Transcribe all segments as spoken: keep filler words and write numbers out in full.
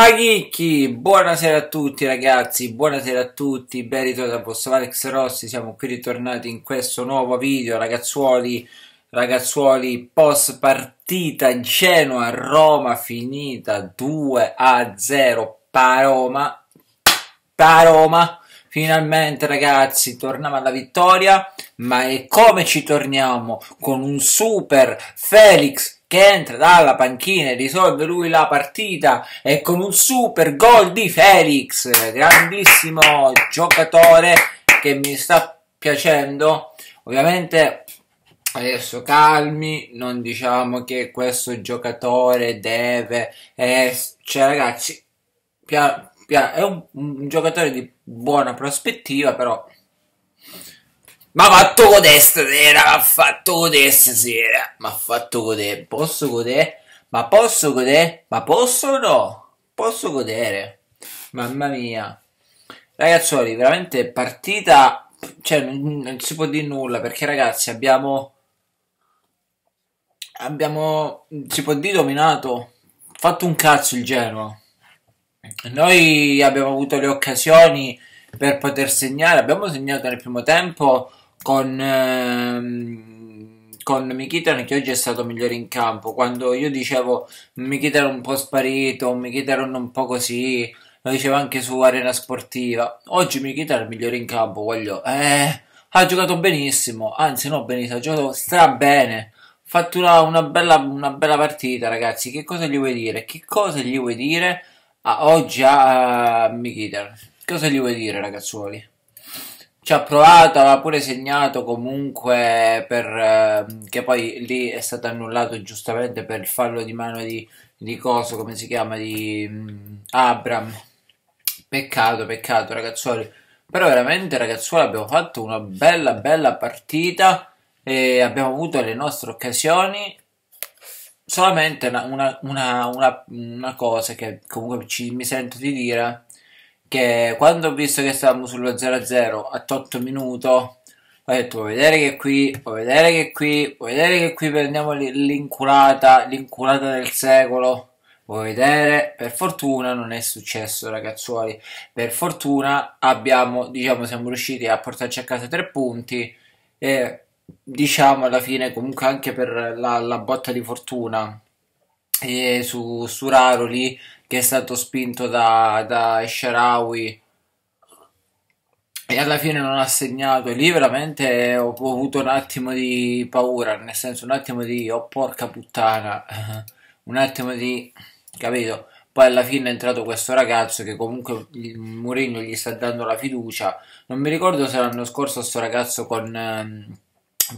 Agicchi, buonasera a tutti ragazzi, buonasera a tutti, ben ritornati al vostro Valex Rossi, siamo qui ritornati in questo nuovo video ragazzuoli, ragazzuoli post partita Genoa-Roma finita due a zero Paroma, Paroma, finalmente ragazzi torniamo alla vittoria, ma e come ci torniamo? Con un super Felix che entra dalla panchina e risolve lui la partita e con un super gol di Felix, grandissimo giocatore che mi sta piacendo. Ovviamente adesso calmi, non diciamo che questo giocatore deve eh, cioè ragazzi pia, pia, è un, un giocatore di buona prospettiva, però ma ha fatto godere stasera, ma ha fatto godere stasera, ma ha fatto godere, posso godere, ma posso godere, ma posso o no? Posso godere, mamma mia, ragazzuoli, veramente partita, cioè non, non si può dire nulla, perché ragazzi abbiamo, abbiamo, si può dire dominato, fatto un cazzo il Genoa, noi abbiamo avuto le occasioni per poter segnare, abbiamo segnato nel primo tempo con, ehm, con Mkhitaryan, che oggi è stato migliore in campo. Quando io dicevo Mkhitaryan un po' sparito, Mkhitaryan un po' così, lo dicevo anche su Arena Sportiva, oggi Mkhitaryan è migliore in campo, voglio, eh, ha giocato benissimo, anzi no benissimo, ha giocato stra bene, ha fatto una, una, bella, una bella partita ragazzi, che cosa gli vuoi dire, che cosa gli vuoi dire a, oggi a Mkhitaryan? Cosa gli vuoi dire ragazzuoli? Ci ha provato, aveva pure segnato comunque per, eh, che poi lì è stato annullato giustamente per il fallo di mano di, di coso, come si chiama, di mh, Abram. Peccato, peccato ragazzuoli. Però veramente ragazzuoli abbiamo fatto una bella bella partita e abbiamo avuto le nostre occasioni. Solamente una, una, una, una, una cosa che comunque ci, mi sento di dire, che quando ho visto che stavamo sullo zero a zero a otto minuti ho detto vuoi vedere che qui, vuoi vedere che qui, vuoi vedere che qui prendiamo l'inculata, l'inculata del secolo, vuoi vedere? Per fortuna non è successo ragazzuoli, per fortuna abbiamo, diciamo, siamo riusciti a portarci a casa tre punti e diciamo alla fine comunque anche per la, la botta di fortuna e su, su Raro lì che è stato spinto da, da Escherawi e alla fine non ha segnato, e lì veramente ho, ho avuto un attimo di paura, nel senso un attimo di oh porca puttana, un attimo di, capito? Poi alla fine è entrato questo ragazzo che comunque Mourinho gli sta dando la fiducia, non mi ricordo se l'anno scorso sto ragazzo con,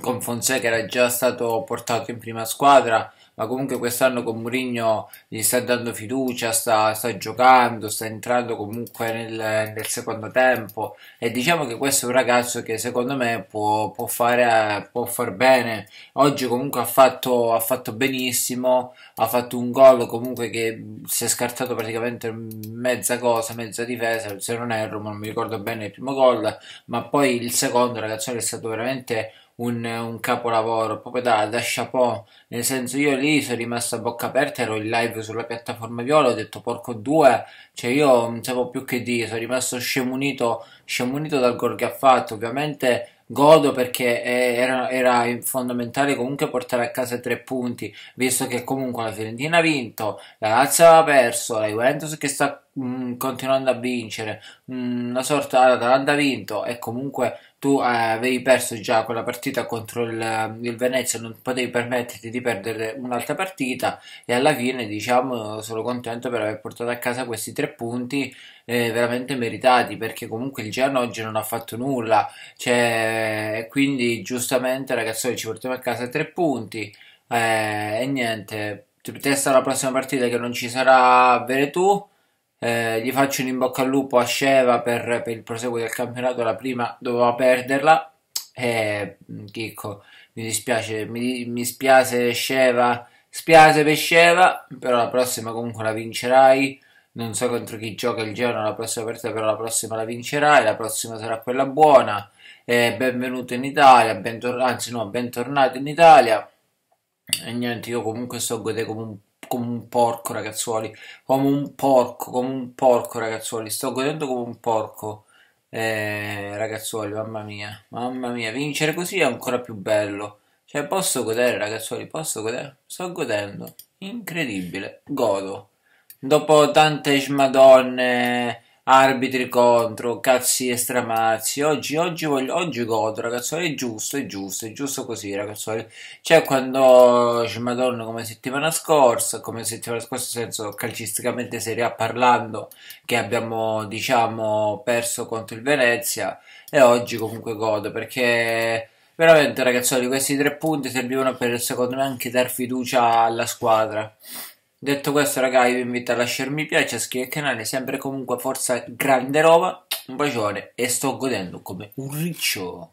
con Fonseca era già stato portato in prima squadra, ma comunque quest'anno con Mourinho gli sta dando fiducia, sta, sta giocando, sta entrando comunque nel, nel secondo tempo e diciamo che questo è un ragazzo che secondo me può, può, fare, può far bene. Oggi comunque ha fatto, ha fatto benissimo, ha fatto un gol comunque che si è scartato praticamente mezza cosa, mezza difesa, se non erro, ma non mi ricordo bene il primo gol, ma poi il secondo ragazzo è stato veramente Un, un capolavoro, proprio da, da chapeau, nel senso io lì sono rimasto a bocca aperta, ero in live sulla piattaforma viola, ho detto porco due, cioè io non sapevo più che dire, sono rimasto scemunito, scemunito dal gol che ha fatto. Ovviamente godo perché era, era fondamentale comunque portare a casa tre punti, visto che comunque la Fiorentina ha vinto, la Lazio ha perso, la Juventus che sta mh, continuando a vincere, mh, una sorta, l'Atalanta ha vinto e comunque tu eh, avevi perso già quella partita contro il, il Venezia, non potevi permetterti di perdere un'altra partita e alla fine diciamo sono contento per aver portato a casa questi tre punti eh, veramente meritati, perché comunque il Genoa oggi non ha fatto nulla, cioè quindi giustamente ragazzi ci portiamo a casa tre punti eh, e niente, testa la prossima partita che non ci sarà Veretù, eh, gli faccio un in bocca al lupo a Sheva per, per il proseguo del campionato, la prima doveva perderla e eh, Chicco mi dispiace, mi, mi spiace Sheva, spiace per Sheva, però la prossima comunque la vincerai. Non so contro chi gioca il Genoa la prossima partita, però la prossima la vincerai, la prossima sarà quella buona. Eh, benvenuto in Italia, bentor anzi no, bentornato in Italia. E niente, io comunque sto godendo come un, come un porco, ragazzuoli, come un porco, come un porco, ragazzuoli, sto godendo come un porco, eh, ragazzuoli, mamma mia, mamma mia, vincere così è ancora più bello, cioè posso godere, ragazzuoli, posso godere, sto godendo, incredibile, godo, dopo tante smadonne, arbitri contro, cazzi e stramazzi, oggi, oggi, voglio, oggi godo, ragazzuoli, è giusto, è giusto, è giusto così, ragazzuoli. Cioè quando, madonna, come settimana scorsa, come settimana scorsa, nel senso calcisticamente Serie A parlando, che abbiamo, diciamo, perso contro il Venezia, e oggi comunque godo, perché veramente, ragazzuoli, questi tre punti servivano per, secondo me, anche dar fiducia alla squadra. Detto questo, ragazzi, vi invito a lasciare un mi piace, a iscrivervi al canale, sempre comunque forza grande roba, un bacione e sto godendo come un riccio.